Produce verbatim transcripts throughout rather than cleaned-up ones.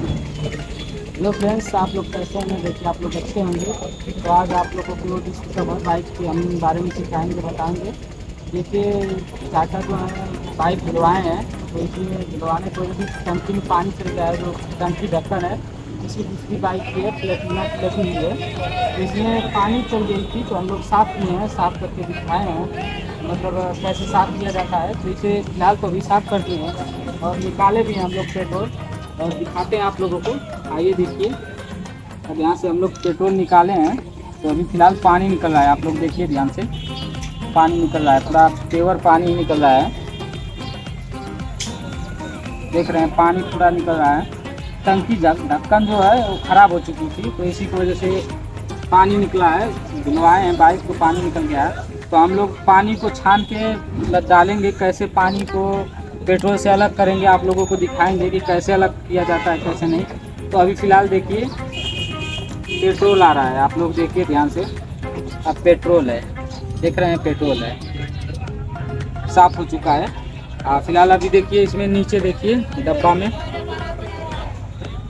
Hello friends, आप लोग कैसे हैं? देखिए आप लोग अच्छे होंगे। तो आज आप लोगों को डिस्कवर बाइक के हम बारे में सिखाएंगे, बताएंगे। देखिए चाचा जो हैं बाइक धुलवाए हैं, तो इसलिए धुलवाने को भी टंकी में पानी चल गया है, जो टंकी ढक्कन है इसकी दूसरी बाइक की है, प्लेटिना प्लेटिन है, इसमें पानी चल गई थी। तो हम लोग साफ किए हैं, साफ करके दिखाए हैं, मतलब कैसे साफ किया जाता है। तो इसे फिलहाल तो अभी साफ कर दिए हैं और निकाले भी हैं हम लोग पेट्रोल, और दिखाते हैं आप लोगों को। आइए देखिए, अब यहाँ से हम लोग पेट्रोल निकाले हैं। तो अभी फ़िलहाल पानी निकल रहा है, आप लोग देखिए ध्यान से, पानी निकल रहा है, थोड़ा पेवर पानी निकल रहा है, देख रहे हैं पानी पूरा निकल रहा है। टंकी ढक्कन जो है वो ख़राब हो चुकी थी, तो इसी की वजह से पानी निकला है, धुलवाए हैं बाइक को, पानी निकल गया है। तो हम लोग पानी को छान के डालेंगे, कैसे पानी को पेट्रोल से अलग करेंगे आप लोगों को दिखाएंगे कि कैसे अलग किया जाता है कैसे नहीं। तो अभी फ़िलहाल देखिए पेट्रोल आ रहा है, आप लोग देखिए ध्यान से, अब पेट्रोल है, देख रहे हैं पेट्रोल है, साफ़ हो चुका है फ़िलहाल। अभी देखिए इसमें नीचे देखिए डब्बा में,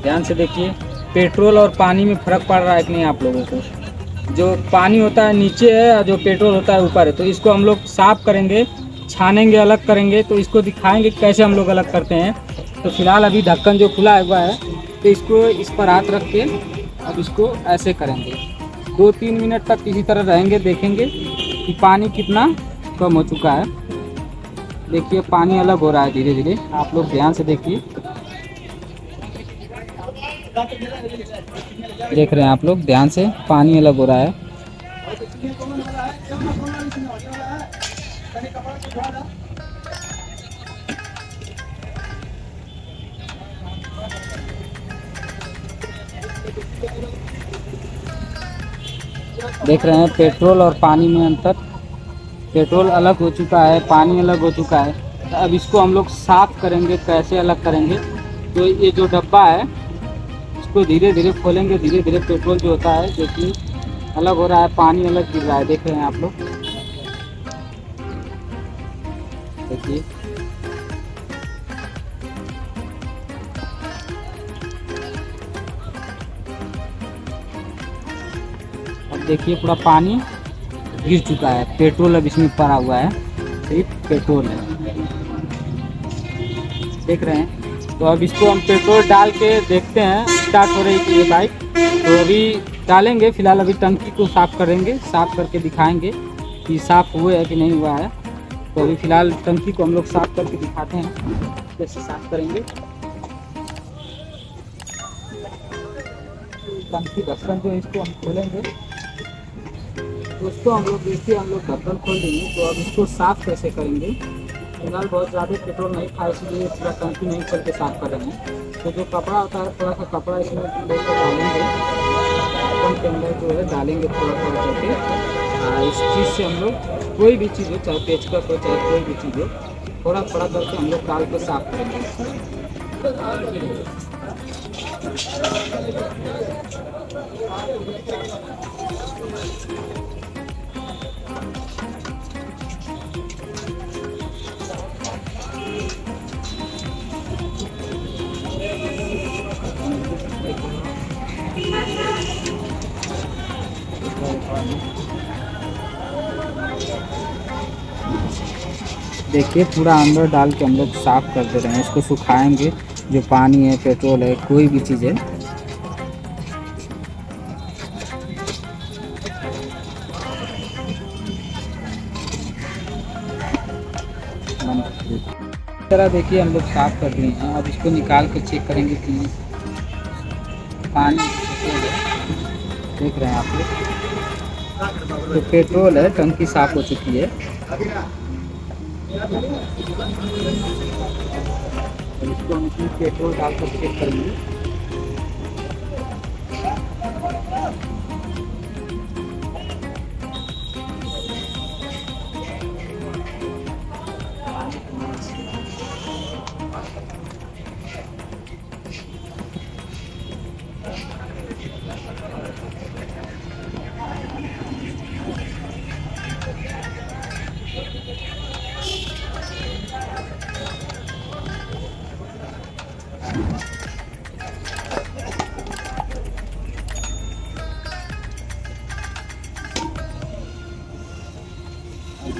ध्यान से देखिए पेट्रोल और पानी में फ़र्क पड़ रहा है कि नहीं आप लोगों को। जो पानी होता है नीचे है और जो पेट्रोल होता है ऊपर है। तो इसको हम लोग साफ़ करेंगे, छानेंगे, अलग करेंगे, तो इसको दिखाएंगे कैसे हम लोग अलग करते हैं। तो फिलहाल अभी ढक्कन जो खुला हुआ है, तो इसको इस पर हाथ रख के अब इसको ऐसे करेंगे, दो तीन मिनट तक इसी तरह रहेंगे, देखेंगे कि पानी कितना कम हो चुका है। देखिए पानी अलग हो रहा है धीरे धीरे, आप लोग ध्यान से देखिए, देख रहे हैं आप लोग ध्यान से, पानी अलग हो रहा है। देख रहे हैं पेट्रोल और पानी में अंतर, पेट्रोल अलग हो चुका है, पानी अलग हो चुका है। तो अब इसको हम लोग साफ़ करेंगे, कैसे अलग करेंगे। तो ये जो डब्बा है इसको धीरे धीरे खोलेंगे, धीरे धीरे पेट्रोल जो होता है जो कि अलग हो रहा है, पानी अलग गिर रहा है, देख रहे हैं आप लोग, देखिए देखिए पूरा पानी गिर चुका है, पेट्रोल अब इसमें पड़ा हुआ है, सिर्फ पेट्रोल है, देख रहे हैं। तो अब इसको हम पेट्रोल डाल के देखते हैं स्टार्ट हो रही है ये बाइक। तो अभी डालेंगे, फिलहाल अभी टंकी को साफ़ करेंगे, साफ़ करके दिखाएंगे कि साफ़ हुए है कि नहीं हुआ है। तो अभी फ़िलहाल टंकी को हम लोग साफ़ करके दिखाते हैं कैसे साफ़ करेंगे। टंकी ढक्कन जो है इसको हम खोलेंगे, उसको हम लोग देखिए हम लोग ढक्कन खोल देंगे। तो अब इसको साफ़ कैसे करेंगे, फिलहाल बहुत ज़्यादा पेट्रोल नहीं था इसलिए पूरा टंकी नहीं चल के साफ़ करेंगे। तो जो कपड़ा होता है थोड़ा सा कपड़ा इसमें लेकर डालेंगे, ढक्कन के अंदर जो है डालेंगे थोड़ा थोड़ा करके। इस चीज़ से हम लोग कोई भी चीज़ हो, चाहे पेचकस हो चाहे कोई भी चीज़ हो, थोड़ा थोड़ा करके हम लोग डाल के साफ़ करेंगे। देखिए पूरा अंदर डाल के हम लोग साफ़ कर दे रहे हैं, इसको सुखाएंगे, जो पानी है पेट्रोल है कोई भी चीज़ है। इस तरह देखिए हम लोग साफ़ कर दिए हैं, अब इसको निकाल के चेक करेंगे कि पानी, देख रहे हैं आप लोग, तो पेट्रोल है, टंकी साफ़ हो चुकी है। इसको हम पेट्रोल डाल कर चेक करेंगे,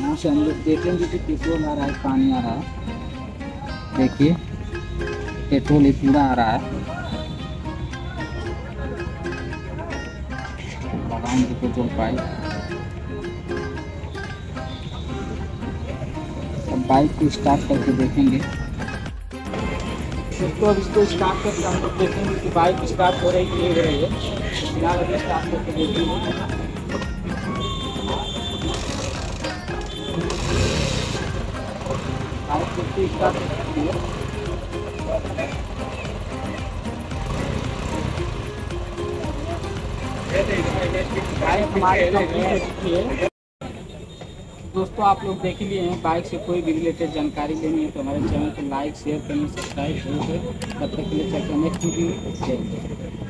यहाँ से हम लोग देखेंगे कि पेट्रोल आ रहा है पानी आ रहा है। देखिए पेट्रोल ही पूरा आ रहा है, लगाएंगे पेट्रोल पाइप। अब बाइक को स्टार्ट करके देखेंगे। तो अब इसको स्टार्ट करके हम लोग देखेंगे कि बाइक स्टार्ट हो रही है नहीं हो रही है। फिलहाल अभी स्टार्ट करके देखेंगे। स्टार्ट बाइक दोस्तों आप लोग देख लिए हैं। बाइक से कोई भी रिलेटेड जानकारी लेनी है तो हमारे चैनल को लाइक शेयर करना सब्सक्राइब जरूर करें। तब तक के लिए चलते हैं नेक्स्ट वीडियो।